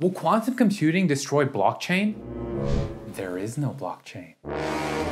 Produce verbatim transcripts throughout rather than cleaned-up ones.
Will quantum computing destroy blockchain? There is no blockchain.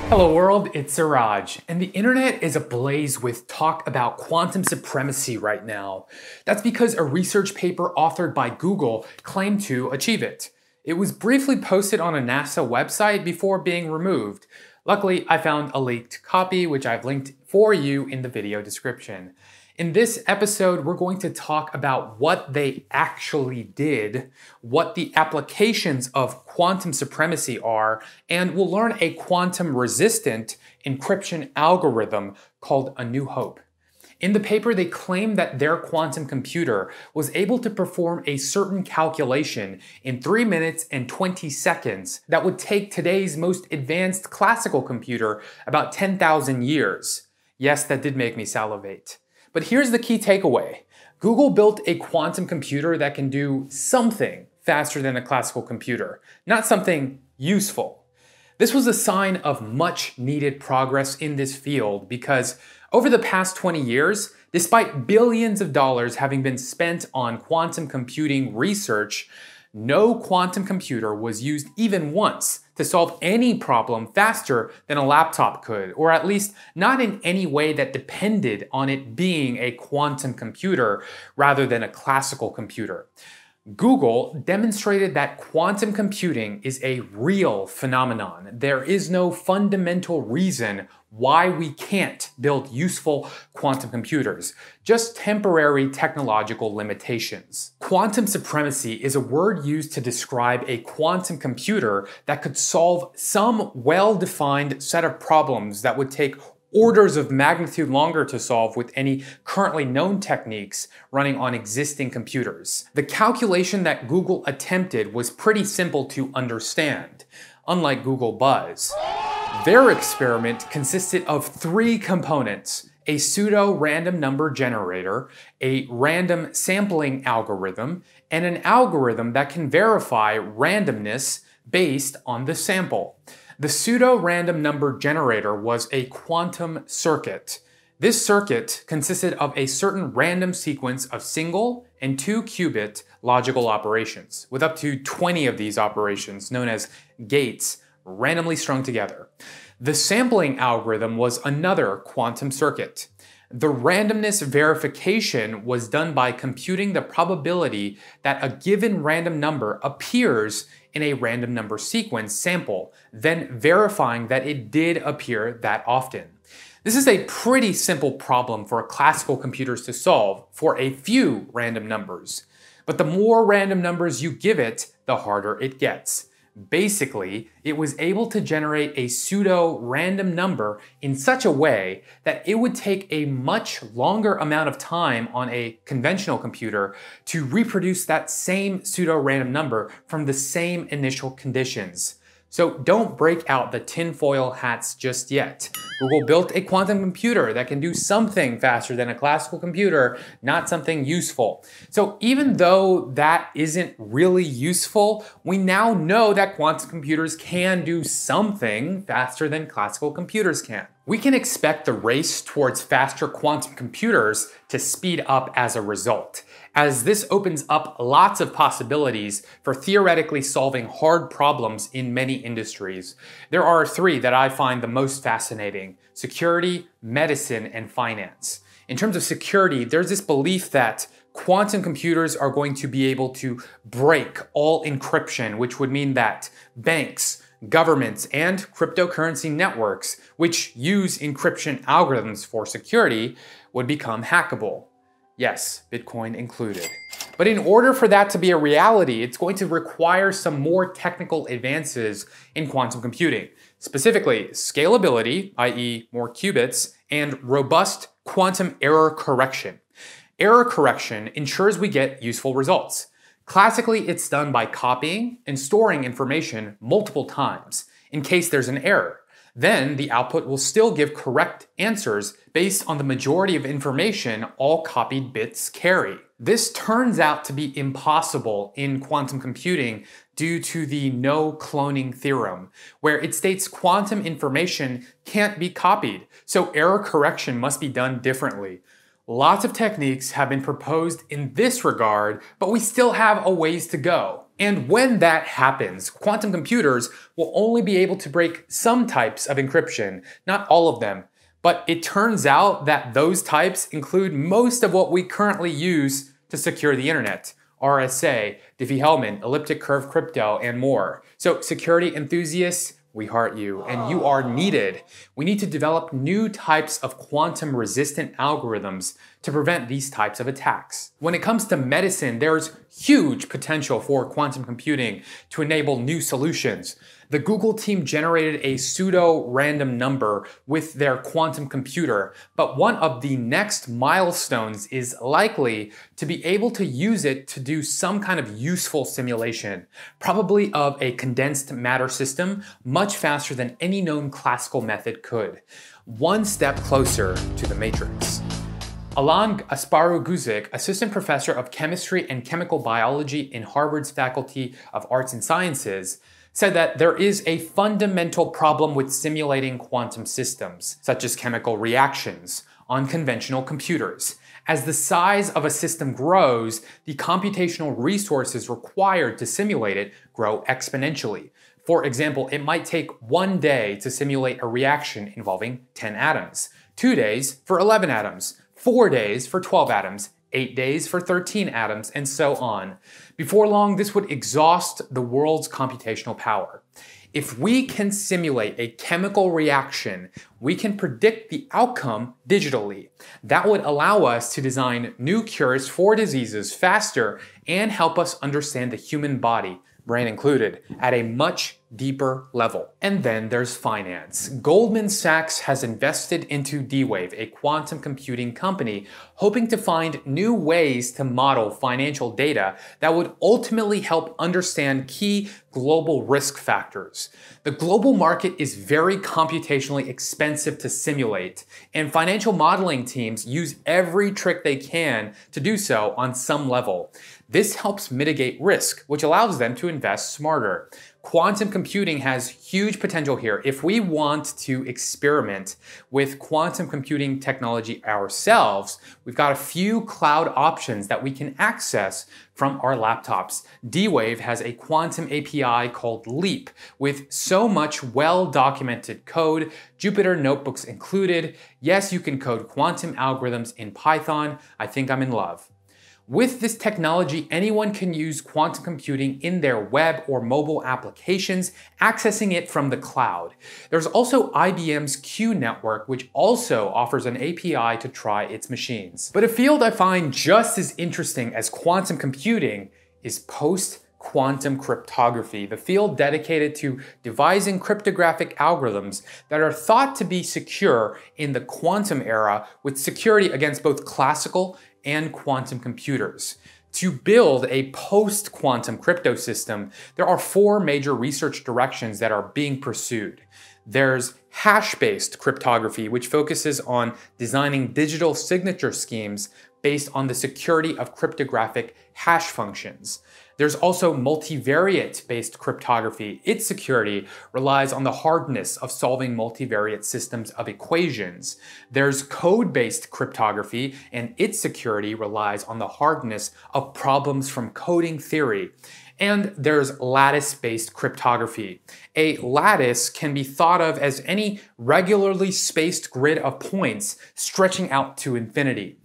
Hello world, it's Siraj, and the internet is ablaze with talk about quantum supremacy right now. That's because a research paper authored by Google claimed to achieve it. It was briefly posted on a NASA website before being removed. Luckily, I found a leaked copy, which I've linked for you in the video description. In this episode, we're going to talk about what they actually did, what the applications of quantum supremacy are, and we'll learn a quantum-resistant encryption algorithm called A New Hope. In the paper, they claim that their quantum computer was able to perform a certain calculation in three minutes and twenty seconds that would take today's most advanced classical computer about ten thousand years. Yes, that did make me salivate. But here's the key takeaway. Google built a quantum computer that can do something faster than a classical computer, not something useful. This was a sign of much needed progress in this field because over the past twenty years, despite billions of dollars having been spent on quantum computing research, no quantum computer was used even once to solve any problem faster than a laptop could, or at least not in any way that depended on it being a quantum computer rather than a classical computer. Google demonstrated that quantum computing is a real phenomenon. There is no fundamental reason why we can't build useful quantum computers, just temporary technological limitations. Quantum supremacy is a word used to describe a quantum computer that could solve some well-defined set of problems that would take orders of magnitude longer to solve with any currently known techniques running on existing computers. The calculation that Google attempted was pretty simple to understand, unlike Google Buzz. Their experiment consisted of three components: a pseudo-random number generator, a random sampling algorithm, and an algorithm that can verify randomness based on the sample. The pseudo-random number generator was a quantum circuit. This circuit consisted of a certain random sequence of single and two-qubit logical operations, with up to twenty of these operations, known as gates, randomly strung together. The sampling algorithm was another quantum circuit. The randomness verification was done by computing the probability that a given random number appears in a random number sequence sample, then verifying that it did appear that often. This is a pretty simple problem for classical computers to solve for a few random numbers. But the more random numbers you give it, the harder it gets. Basically, it was able to generate a pseudo-random number in such a way that it would take a much longer amount of time on a conventional computer to reproduce that same pseudo-random number from the same initial conditions. So don't break out the tinfoil hats just yet. Google built a quantum computer that can do something faster than a classical computer, not something useful. So even though that isn't really useful, we now know that quantum computers can do something faster than classical computers can. We can expect the race towards faster quantum computers to speed up as a result, as this opens up lots of possibilities for theoretically solving hard problems in many industries. There are three that I find the most fascinating: security, medicine, and finance. In terms of security, there's this belief that quantum computers are going to be able to break all encryption, which would mean that banks, governments, and cryptocurrency networks, which use encryption algorithms for security, would become hackable. Yes, Bitcoin included. But in order for that to be a reality, it's going to require some more technical advances in quantum computing. Specifically, scalability, that is more qubits, and robust quantum error correction. Error correction ensures we get useful results. Classically, it's done by copying and storing information multiple times in case there's an error. Then the output will still give correct answers based on the majority of information all copied bits carry. This turns out to be impossible in quantum computing due to the no-cloning theorem, where it states quantum information can't be copied, so error correction must be done differently. Lots of techniques have been proposed in this regard, but we still have a ways to go. And when that happens, quantum computers will only be able to break some types of encryption, not all of them. But it turns out that those types include most of what we currently use to secure the internet. R S A, Diffie-Hellman, elliptic curve crypto, and more. So security enthusiasts, we heart you, and you are needed. We need to develop new types of quantum-resistant algorithms to prevent these types of attacks. When it comes to medicine, there's huge potential for quantum computing to enable new solutions. The Google team generated a pseudo-random number with their quantum computer, but one of the next milestones is likely to be able to use it to do some kind of useful simulation, probably of a condensed matter system, much faster than any known classical method could. One step closer to the matrix. Alan Asparu-Guzik, assistant professor of chemistry and chemical biology in Harvard's Faculty of Arts and Sciences, said that there is a fundamental problem with simulating quantum systems, such as chemical reactions, on conventional computers. As the size of a system grows, the computational resources required to simulate it grow exponentially. For example, it might take one day to simulate a reaction involving ten atoms, two days for eleven atoms, four days for twelve atoms, eight days for thirteen atoms, and so on. Before long, this would exhaust the world's computational power. If we can simulate a chemical reaction, we can predict the outcome digitally. That would allow us to design new cures for diseases faster and help us understand the human body, brain included, at a much deeper level. And then there's finance. Goldman Sachs has invested into D-Wave, a quantum computing company, hoping to find new ways to model financial data that would ultimately help understand key global risk factors. The global market is very computationally expensive to simulate, and financial modeling teams use every trick they can to do so on some level. This helps mitigate risk, which allows them to invest smarter. Quantum computing has huge potential here. If we want to experiment with quantum computing technology ourselves, we've got a few cloud options that we can access from our laptops. D-Wave has a quantum A P I called Leap with so much well-documented code, Jupyter notebooks included. Yes, you can code quantum algorithms in Python. I think I'm in love. With this technology, anyone can use quantum computing in their web or mobile applications, accessing it from the cloud. There's also I B M's Q network, which also offers an A P I to try its machines. But a field I find just as interesting as quantum computing is post-quantum cryptography, the field dedicated to devising cryptographic algorithms that are thought to be secure in the quantum era, with security against both classical and quantum computers. To build a post-quantum crypto system, there are four major research directions that are being pursued. There's hash-based cryptography, which focuses on designing digital signature schemes based on the security of cryptographic hash functions. There's also multivariate-based cryptography. Its security relies on the hardness of solving multivariate systems of equations. There's code-based cryptography, and its security relies on the hardness of problems from coding theory. And there's lattice-based cryptography. A lattice can be thought of as any regularly spaced grid of points stretching out to infinity.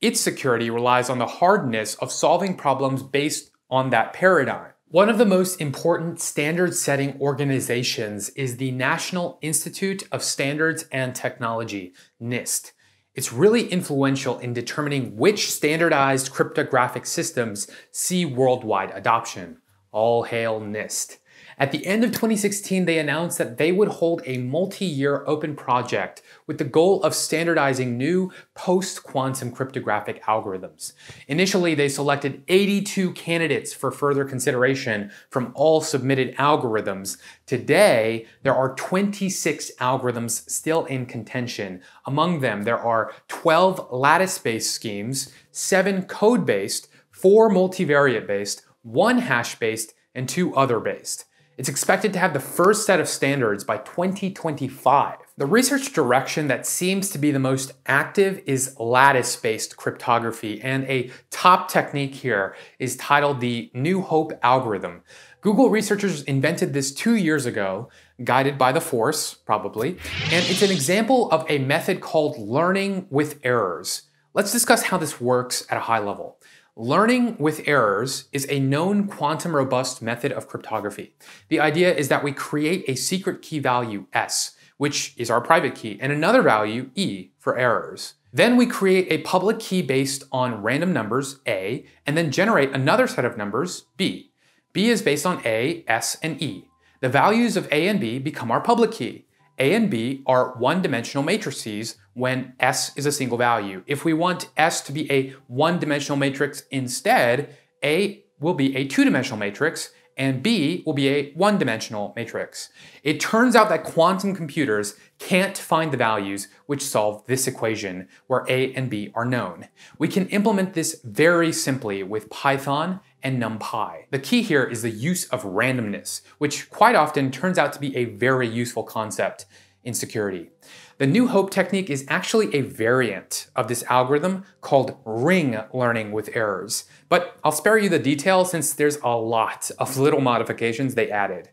Its security relies on the hardness of solving problems based on that paradigm. One of the most important standard-setting organizations is the National Institute of Standards and Technology, NIST. It's really influential in determining which standardized cryptographic systems see worldwide adoption. All hail NIST. At the end of twenty sixteen, they announced that they would hold a multi-year open project with the goal of standardizing new post-quantum cryptographic algorithms. Initially, they selected eighty-two candidates for further consideration from all submitted algorithms. Today, there are twenty-six algorithms still in contention. Among them, there are twelve lattice-based schemes, seven code-based, four multivariate-based, one hash-based, and two other-based. It's expected to have the first set of standards by twenty twenty-five. The research direction that seems to be the most active is lattice-based cryptography, and a top technique here is titled the New Hope algorithm. Google researchers invented this two years ago, guided by the force, probably, and it's an example of a method called learning with errors. Let's discuss how this works at a high level. Learning with errors is a known quantum robust method of cryptography. The idea is that we create a secret key value S, which is our private key, and another value, E, for errors. Then we create a public key based on random numbers, A, and then generate another set of numbers, B. B is based on A, S, and E. The values of A and B become our public key. A and B are one-dimensional matrices when S is a single value. If we want S to be a one-dimensional matrix instead, A will be a two-dimensional matrix, and B will be a one-dimensional matrix. It turns out that quantum computers can't find the values which solve this equation, where A and B are known. We can implement this very simply with Python and NumPy. The key here is the use of randomness, which quite often turns out to be a very useful concept in security. The New Hope technique is actually a variant of this algorithm called Ring Learning with Errors, but I'll spare you the details since there's a lot of little modifications they added.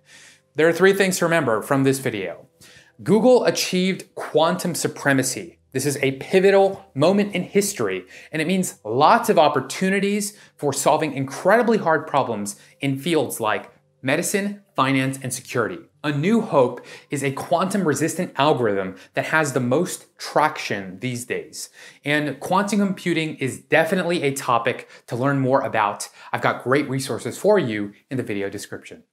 There are three things to remember from this video. Google achieved quantum supremacy. This is a pivotal moment in history, and it means lots of opportunities for solving incredibly hard problems in fields like medicine, finance, and security. A New Hope is a quantum-resistant algorithm that has the most traction these days. And quantum computing is definitely a topic to learn more about. I've got great resources for you in the video description.